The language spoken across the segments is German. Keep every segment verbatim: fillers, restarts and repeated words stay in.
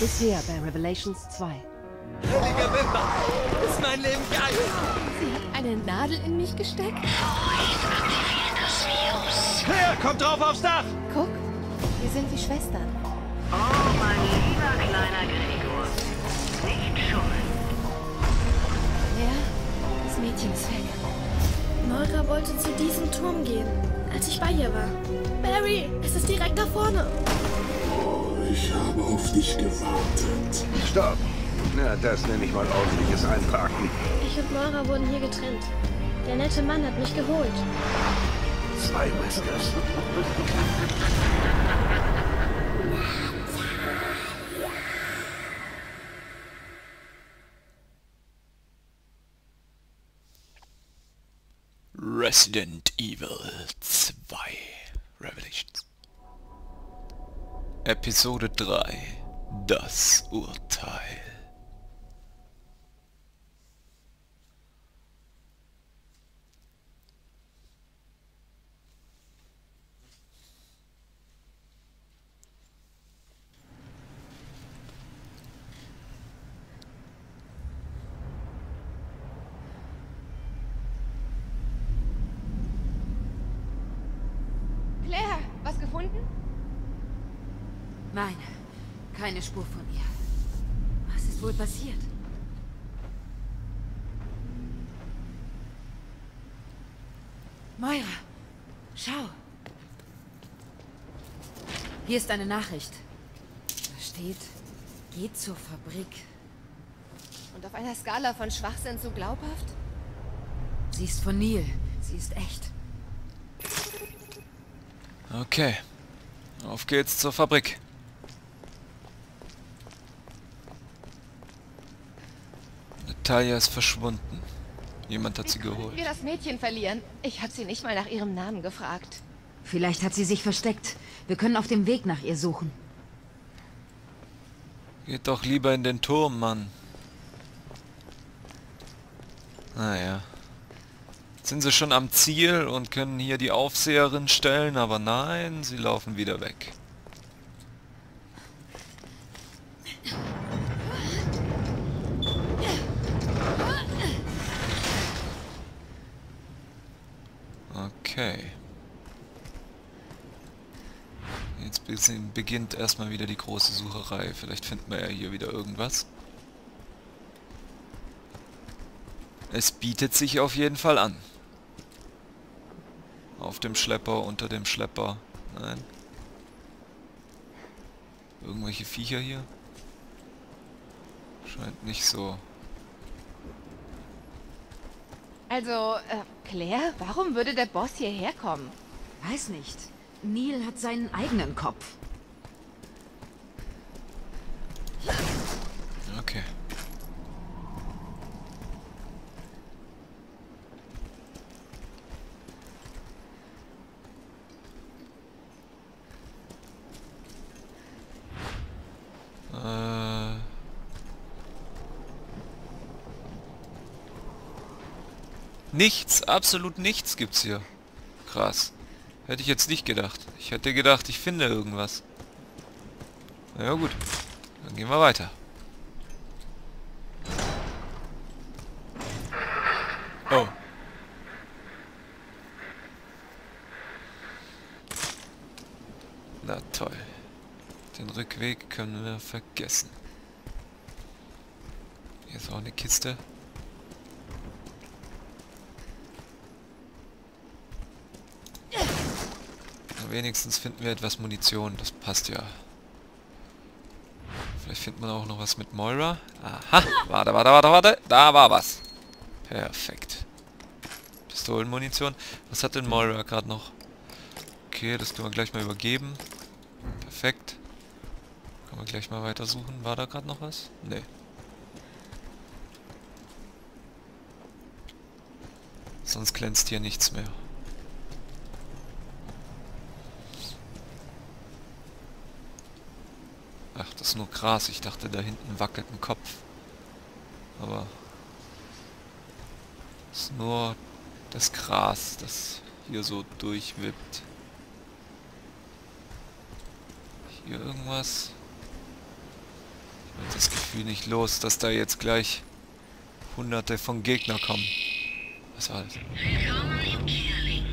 Bisher bei Revelations zwei. Heiliger Wimper! Ist mein Leben geil! Sie hat eine Nadel in mich gesteckt? Ruhig, aktiviert das Virus! Claire, kommt drauf aufs Dach! Guck, wir sind die Schwestern. Oh, mein lieber kleiner Gregor. Nicht schummeln. Ja, das Mädchen ist weg. Moira wollte zu diesem Turm gehen, als ich bei ihr war. Barry, es ist direkt da vorne. Oh, ich habe auf dich gewartet. Stopp! Na, das nenne ich mal ordentliches Einparken. Ich und Moira wurden hier getrennt. Der nette Mann hat mich geholt. Zwei Whiskers. Resident Evil zwei Revelations. Episode drei. Das Urteil. Claire, was gefunden? Nein, keine Spur von ihr. Was ist wohl passiert? Moira, schau. Hier ist eine Nachricht. Da steht, geht zur Fabrik. Und auf einer Skala von Schwachsinn zu glaubhaft? Sie ist von Neil. Sie ist echt. Okay. Auf geht's zur Fabrik. Natalia ist verschwunden. Jemand hat sie geholt. Wie konnten wir das Mädchen verlieren? Ich habe sie nicht mal nach ihrem Namen gefragt. Vielleicht hat sie sich versteckt. Wir können auf dem Weg nach ihr suchen. Geht doch lieber in den Turm, Mann. Naja. Sind sie schon am Ziel und können hier die Aufseherin stellen, aber nein, sie laufen wieder weg. Okay. Jetzt beginnt erstmal wieder die große Sucherei. Vielleicht finden wir ja hier wieder irgendwas. Es bietet sich auf jeden Fall an. Auf dem Schlepper, unter dem Schlepper. Nein. Irgendwelche Viecher hier? Scheint nicht so. Also, äh, Claire, warum würde der Boss hierher kommen? Weiß nicht. Neil hat seinen eigenen Kopf. Okay. Nichts, absolut nichts gibt's hier. Krass. Hätte ich jetzt nicht gedacht. Ich hätte gedacht, ich finde irgendwas. Na ja, gut. Dann gehen wir weiter. Oh. Na toll. Den Rückweg können wir vergessen. Hier ist auch eine Kiste. Wenigstens finden wir etwas Munition, das passt ja. Vielleicht findet man auch noch was mit Moira. Aha, warte, warte, warte, warte. Da war was. Perfekt. Pistolenmunition. Was hat denn Moira gerade noch? Okay, das können wir gleich mal übergeben. Perfekt. Können wir gleich mal weitersuchen. War da gerade noch was? Nee. Sonst glänzt hier nichts mehr. Ach, das ist nur Gras. Ich dachte, da hinten wackelt ein Kopf. Aber es ist nur das Gras, das hier so durchwippt. Hier irgendwas? das Gefühl nicht los, dass da jetzt gleich hunderte von Gegnern kommen. Was war's? Willkommen im Kierling,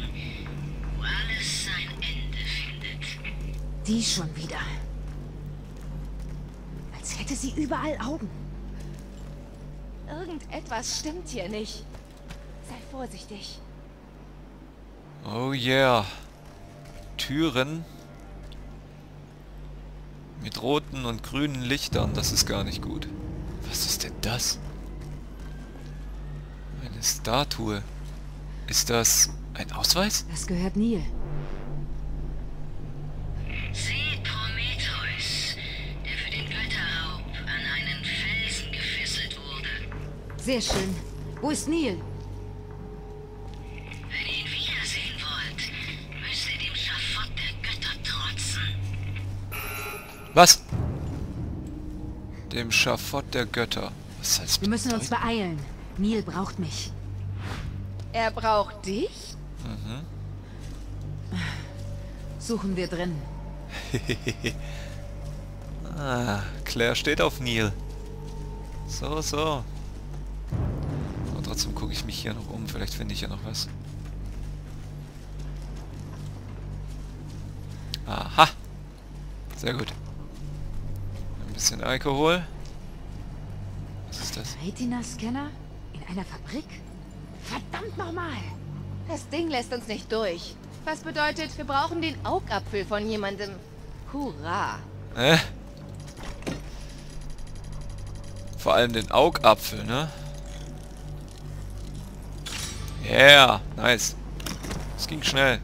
wo alles sein Ende findet. Die schon wieder. Als hätte sie überall Augen. Irgendetwas stimmt hier nicht. Sei vorsichtig. Oh yeah. Türen. Mit roten und grünen Lichtern, das ist gar nicht gut. Was ist denn das? Eine Statue. Ist das ein Ausweis? Das gehört Neil. Seht Prometheus, der für den Götterraub an einen Felsen gefesselt wurde. Sehr schön. Wo ist Neil? Was? Dem Schafott der Götter. Was heißt das? Wir müssen uns beeilen. Neil braucht mich. Er braucht dich? Mhm. Suchen wir drin. Ah, Claire steht auf Neil. So, so. Aber trotzdem gucke ich mich hier noch um. Vielleicht finde ich ja noch was. Aha. Sehr gut. Bisschen Alkohol. Was ist das? Retina-Scanner? In einer Fabrik? Verdammt nochmal! Das Ding lässt uns nicht durch. Was bedeutet, wir brauchen den Augapfel von jemandem. Hurra! Äh? Vor allem den Augapfel, ne? Yeah! Nice! Es ging schnell.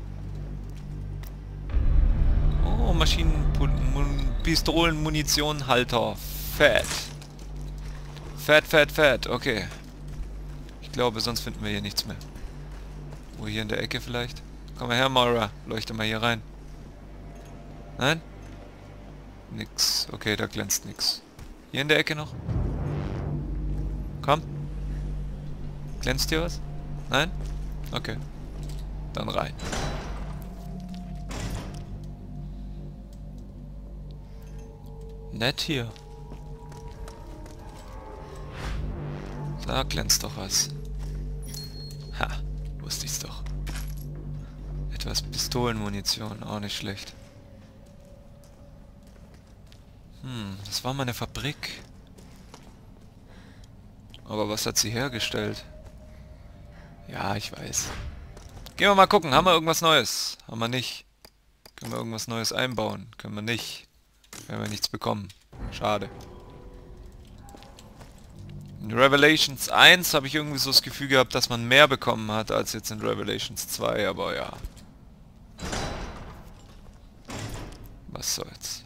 Oh, Maschinenputten... Pistolenmunitionhalter. Fett. Fett, fett, fett. Okay. Ich glaube, sonst finden wir hier nichts mehr. Wo, hier in der Ecke vielleicht? Komm mal her, Moira. Leuchte mal hier rein. Nein? Nix. Okay, da glänzt nix. Hier in der Ecke noch? Komm. Glänzt hier was? Nein? Okay. Dann rein. Nett hier. Da glänzt doch was. Ha, wusste ich's doch. Etwas Pistolenmunition, auch nicht schlecht. Hm, das war mal eine Fabrik. Aber was hat sie hergestellt? Ja, ich weiß. Gehen wir mal gucken, haben wir irgendwas Neues? Haben wir nicht. Können wir irgendwas Neues einbauen? Können wir nicht. Wenn wir nichts bekommen. Schade. In Revelations eins habe ich irgendwie so das Gefühl gehabt, dass man mehr bekommen hat als jetzt in Revelations zwei, aber ja. Was soll's.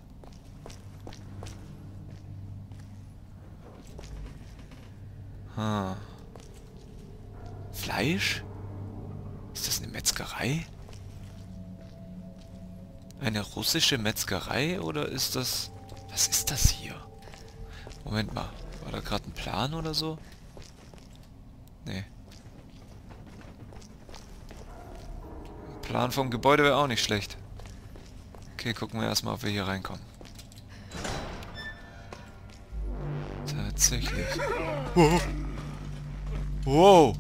Hm. Fleisch? Ist das eine Metzgerei? Eine russische Metzgerei oder ist das... Was ist das hier? Moment mal. War da gerade ein Plan oder so? Nee. Ein Plan vom Gebäude wäre auch nicht schlecht. Okay, gucken wir erstmal, ob wir hier reinkommen. Tatsächlich. Wow. Wow.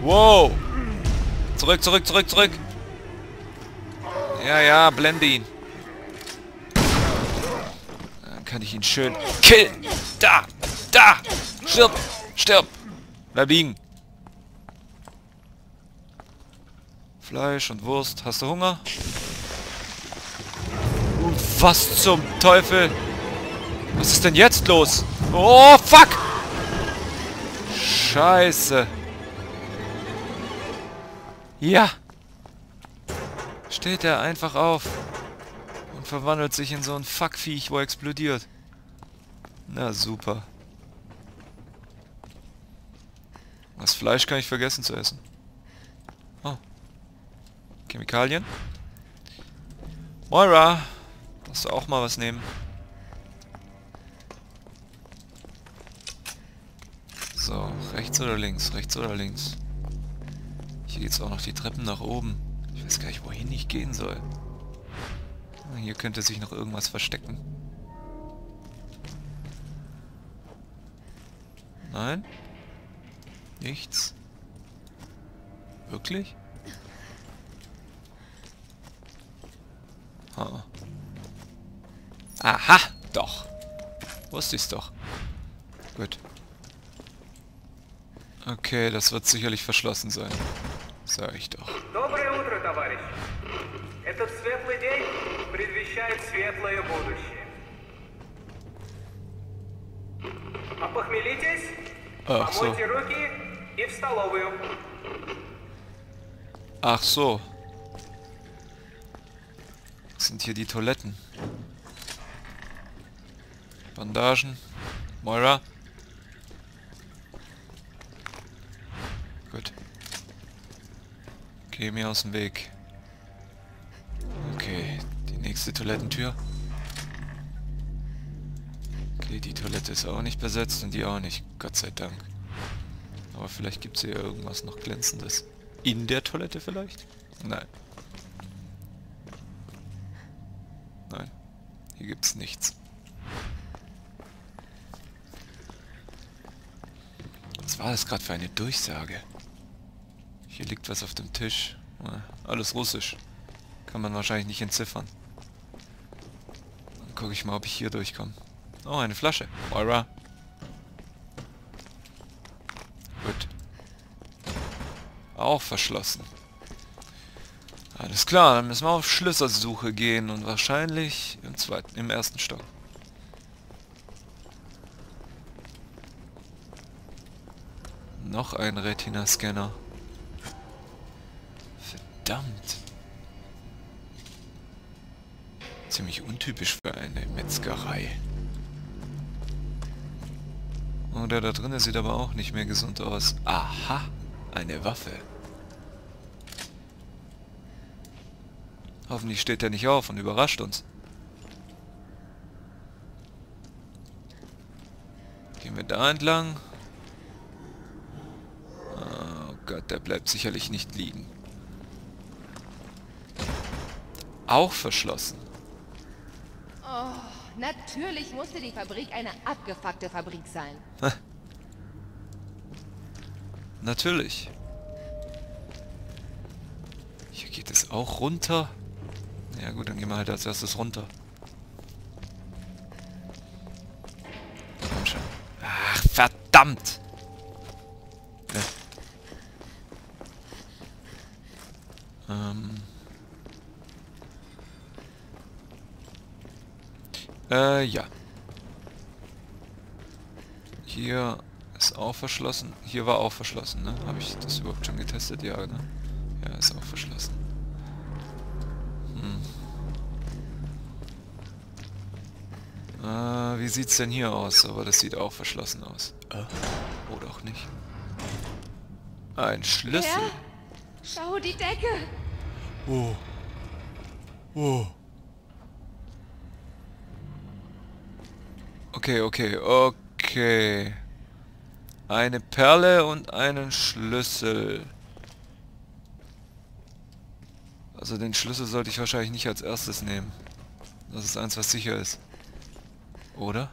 Wow. Zurück, zurück, zurück, zurück. Ja, ja, blende ihn. Dann kann ich ihn schön killen. Da, da. Stirb, stirb. Bleib liegen. Fleisch und Wurst. Hast du Hunger? Was zum Teufel? Was ist denn jetzt los? Oh, fuck. Scheiße. Ja. Steht er einfach auf und verwandelt sich in so ein Fuckviech, wo er explodiert. Na super. Das Fleisch kann ich vergessen zu essen. Oh. Chemikalien. Moira, darfst du auch mal was nehmen? So, rechts oder links? Rechts oder links? Hier geht's auch noch die Treppen nach oben. Ich weiß gar nicht, wohin ich gehen soll. Hier könnte sich noch irgendwas verstecken. Nein? Nichts? Wirklich? Ah. Aha! Doch! Wusste ich's doch. Gut. Okay, das wird sicherlich verschlossen sein. Sag ich doch. Ach so. Ach so. Das sind hier die Toiletten. Bandagen. Moira. Gut. Geh mir aus dem Weg. Okay, die nächste Toilettentür. Okay, die Toilette ist auch nicht besetzt und die auch nicht. Gott sei Dank. Aber vielleicht gibt es hier irgendwas noch Glänzendes. In der Toilette vielleicht? Nein. Nein. Hier gibt es nichts. Was war das gerade für eine Durchsage? Hier liegt was auf dem Tisch. Alles russisch. Kann man wahrscheinlich nicht entziffern. Dann gucke ich mal, ob ich hier durchkomme. Oh, eine Flasche. Moira. Gut. Auch verschlossen. Alles klar, dann müssen wir auf Schlüsselsuche gehen und wahrscheinlich im zweiten, im ersten Stock. Noch ein Retina-Scanner. Verdammt. Ziemlich untypisch für eine Metzgerei. Oh, der da drin sieht aber auch nicht mehr gesund aus. Aha, eine Waffe. Hoffentlich steht der nicht auf und überrascht uns. Gehen wir da entlang. Oh Gott, der bleibt sicherlich nicht liegen. Auch verschlossen. Oh, natürlich musste die Fabrik eine abgefuckte Fabrik sein. Natürlich. Hier geht es auch runter. Ja gut, dann gehen wir halt als erstes runter. Komm schon. Ach, verdammt! Ja. Ähm. Äh, ja. Hier ist auch verschlossen. Hier war auch verschlossen, ne? Habe ich das überhaupt schon getestet? Ja, ne? Ja, ist auch verschlossen. Hm. Äh, wie sieht's denn hier aus? Aber das sieht auch verschlossen aus. Äh, oder auch nicht. Ein Schlüssel. Ja, schau die Decke. Oh. Oh. Okay, okay, okay. Eine Perle und einen Schlüssel. Also den Schlüssel sollte ich wahrscheinlich nicht als erstes nehmen. Das ist eins, was sicher ist. Oder?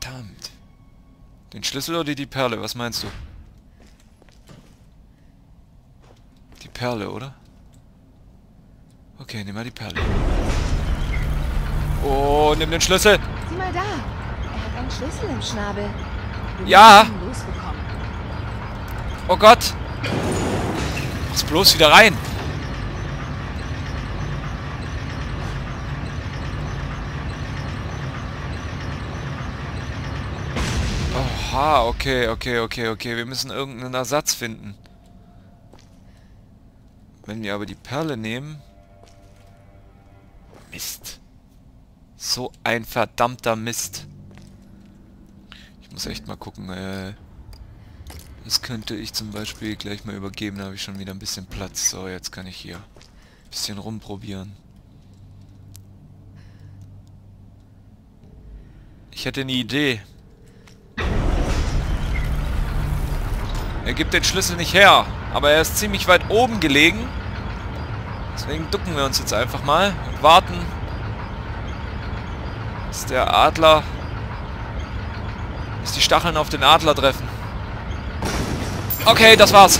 Verdammt. Den Schlüssel oder die Perle? Was meinst du? Die Perle, oder? Okay, nimm mal die Perle. Oh, nimm den Schlüssel. Sieh mal da. Er hat einen Schlüssel im Schnabel. Du ja. Oh Gott. Mach's bloß wieder rein. Oha, okay, okay, okay, okay. Wir müssen irgendeinen Ersatz finden. Wenn wir aber die Perle nehmen... Mist. So ein verdammter Mist. Ich muss echt mal gucken. Äh, das könnte ich zum Beispiel gleich mal übergeben. Da habe ich schon wieder ein bisschen Platz. So, jetzt kann ich hier ein bisschen rumprobieren. Ich hätte eine Idee. Er gibt den Schlüssel nicht her. Aber er ist ziemlich weit oben gelegen. Deswegen ducken wir uns jetzt einfach mal und warten. Der Adler Dass die Stacheln auf den Adler treffen. Okay, das war's.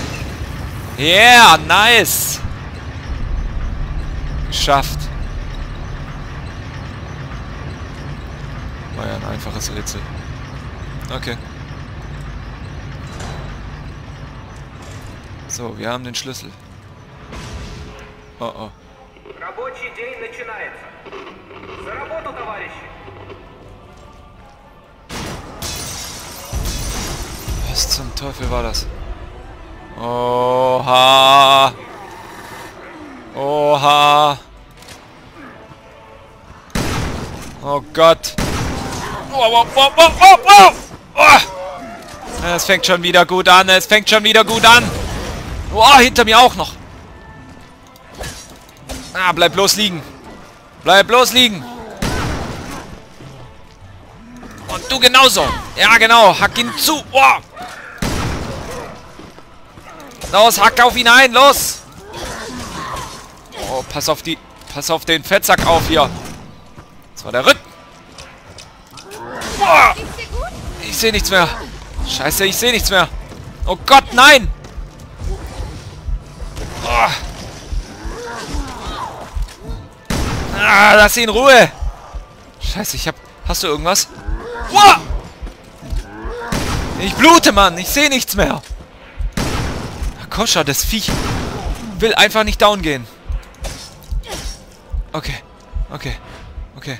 Yeah, nice. Geschafft. War ja ein einfaches Rätsel. Okay. So, wir haben den Schlüssel. Oh oh. Was zum Teufel war das? Oha! Oha! Oh Gott! Oh, oh, oh, oh, oh, oh. Es fängt schon wieder gut an, es fängt schon wieder gut an! Oh, hinter mir auch noch! Ah, bleib bloß liegen! Bleib bloß liegen! Und du genauso! Ja, genau! Hack ihn zu! Oh. Los, hack auf ihn ein! Los! Oh, pass auf die... Pass auf den Fettsack auf hier! Das war der Rücken! Oh. Ich sehe nichts mehr! Scheiße, ich sehe nichts mehr! Oh Gott, nein! Oh. Ah, lass ihn in Ruhe! Scheiße, ich hab... Hast du irgendwas? Oh. Ich blute, Mann! Ich sehe nichts mehr! Koscha, das Viech will einfach nicht down gehen. Okay, okay, okay.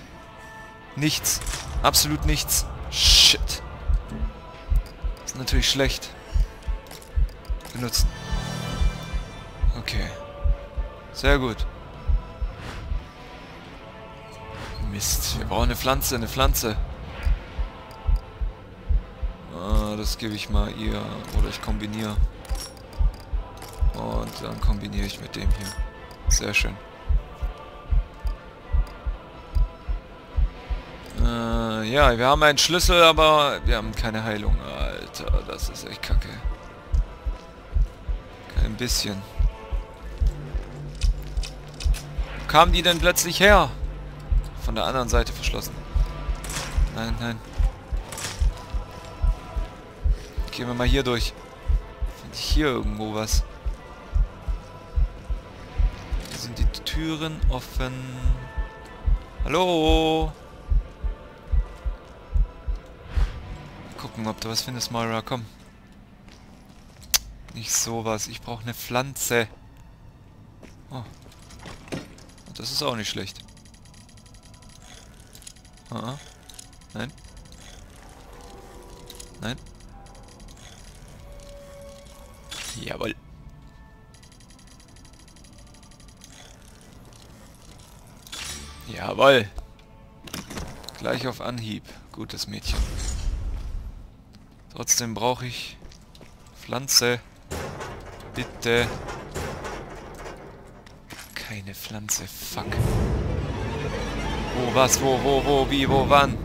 Nichts. Absolut nichts. Shit. Ist natürlich schlecht. Benutzen. Okay. Sehr gut. Mist. Wir brauchen eine Pflanze, eine Pflanze. Ah, das gebe ich mal ihr. Oder ich kombiniere. Und dann kombiniere ich mit dem hier. Sehr schön. Äh, ja, wir haben einen Schlüssel, aber wir haben keine Heilung. Alter, das ist echt kacke. Kein bisschen. Wo kamen die denn plötzlich her? Von der anderen Seite verschlossen. Nein, nein. Gehen wir mal hier durch. Finde ich hier irgendwo was? Sind die Türen offen? Hallo? Gucken, ob du was findest, Moira. Komm. Nicht sowas. Ich brauche eine Pflanze. Oh. Das ist auch nicht schlecht. Uh-uh. Nein. Nein. Jawohl. Jawohl. Gleich auf Anhieb. Gutes Mädchen. Trotzdem brauche ich Pflanze. Bitte. Keine Pflanze. Fuck. Wo, was, wo, wo, wo, wie, wo, wann?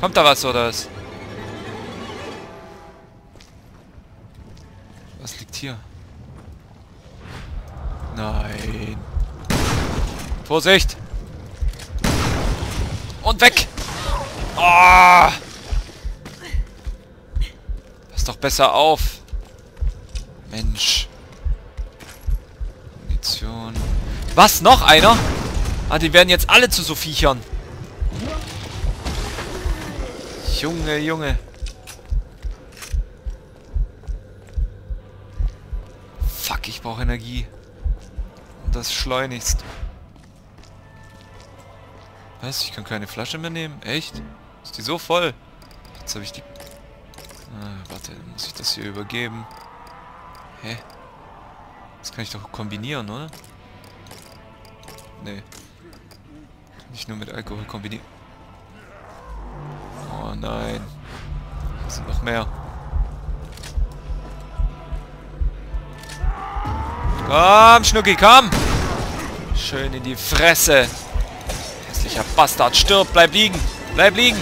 Kommt da was oder was? Was liegt hier? Nein. Vorsicht! Und weg! Oh. Pass doch besser auf! Mensch! Munition. Was? Noch einer? Ah, die werden jetzt alle zu so Viechern. Junge, Junge. Fuck, ich brauche Energie. Das schleunigst. Was? Ich kann keine Flasche mehr nehmen? Echt? Ist die so voll? Jetzt habe ich die... Ah, warte, muss ich das hier übergeben? Hä? Das kann ich doch kombinieren, oder? Nee. Nicht nur mit Alkohol kombinieren. Oh nein. Das sind noch mehr. Komm, Schnucki, komm! Schön in die Fresse. Hässlicher Bastard, stirb, bleib liegen. Bleib liegen.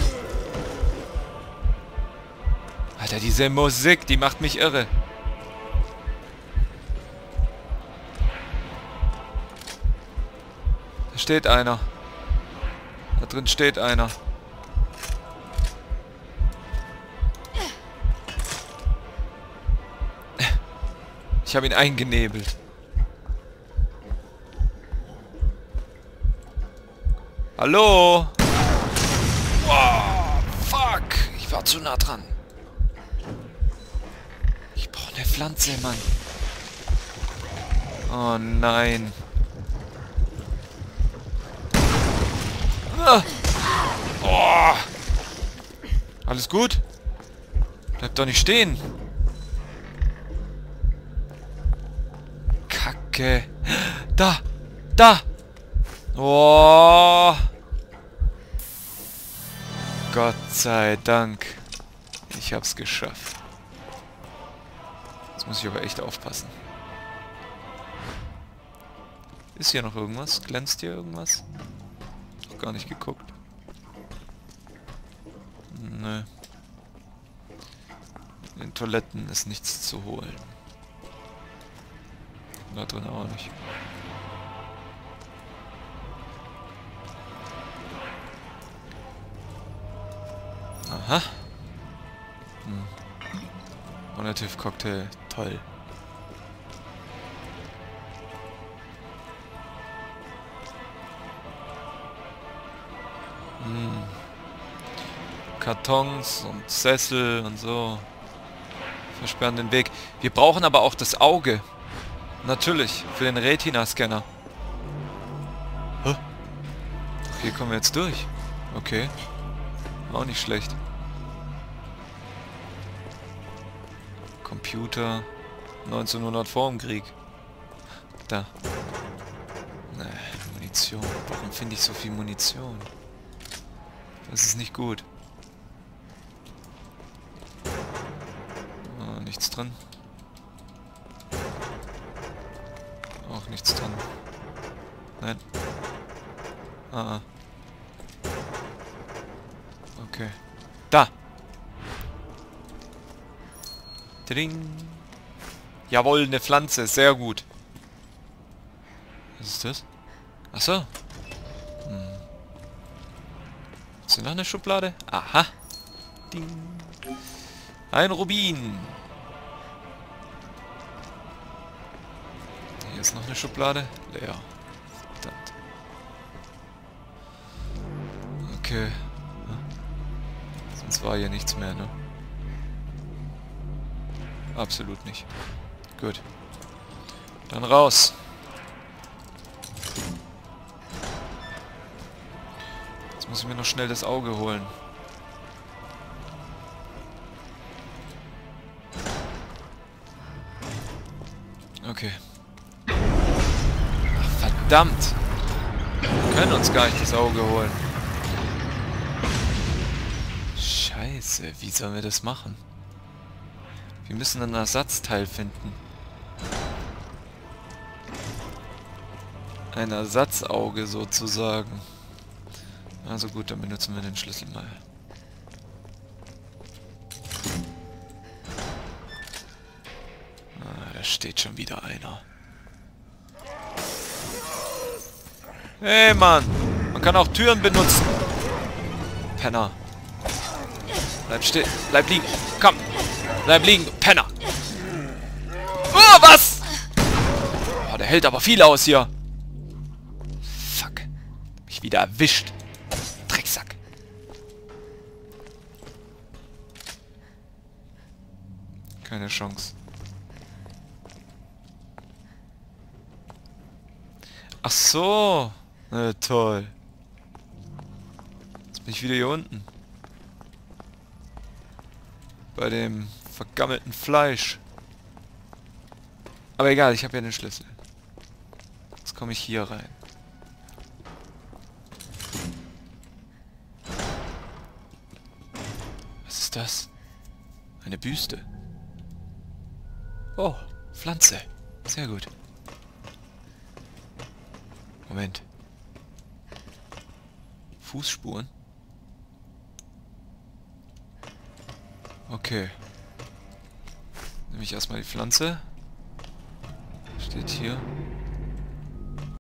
Alter, diese Musik, die macht mich irre. Da steht einer. Da drin steht einer. Ich habe ihn eingenebelt. Hallo? Wow, fuck. Ich war zu nah dran. Ich brauche eine Pflanze, Mann. Oh nein. Ah. Oh. Alles gut? Bleib doch nicht stehen. Kacke. Da. Da. Oh. Gott sei Dank. Ich hab's geschafft. Jetzt muss ich aber echt aufpassen. Ist hier noch irgendwas? Glänzt hier irgendwas? Noch gar nicht geguckt. Nö. In den Toiletten ist nichts zu holen. Da drin auch nicht. Aha. Hm. Relativ Cocktail. Toll. Kartons und Sessel und so. Versperren den Weg. Wir brauchen aber auch das Auge. Natürlich, für den Retina-Scanner. Hä? Hier kommen wir jetzt durch. Okay. Auch nicht schlecht. Computer. neunzehnhundert vor dem Krieg. Da. Nee, Munition. Warum finde ich so viel Munition? Das ist nicht gut. Ah, nichts drin. Auch nichts drin. Nein. Ah. Okay. Da! Ding! Jawohl, eine Pflanze. Sehr gut. Was ist das? Achso. Noch eine Schublade? Aha. Ding. Ein Rubin. Hier ist noch eine Schublade. Leer. Verdammt. Okay. Sonst war hier nichts mehr, ne? Absolut nicht. Gut. Dann raus. Muss ich mir noch schnell das Auge holen. Okay. Ach, verdammt! Wir können uns gar nicht das Auge holen. Scheiße, wie sollen wir das machen? Wir müssen einen Ersatzteil finden. Ein Ersatzauge sozusagen. Also gut, dann benutzen wir den Schlüssel mal. Ah, da steht schon wieder einer. Hey Mann! Man kann auch Türen benutzen! Penner! Bleib still! Bleib liegen! Komm! Bleib liegen! Penner! Oh, was? Oh, der hält aber viel aus hier! Fuck! Mich wieder erwischt! Keine Chance. Ach so. Na toll. Jetzt bin ich wieder hier unten. Bei dem vergammelten Fleisch. Aber egal, ich habe ja den Schlüssel. Jetzt komme ich hier rein. Was ist das? Eine Büste. Oh, Pflanze. Sehr gut. Moment. Fußspuren? Okay. Nehme ich erstmal die Pflanze. Steht hier.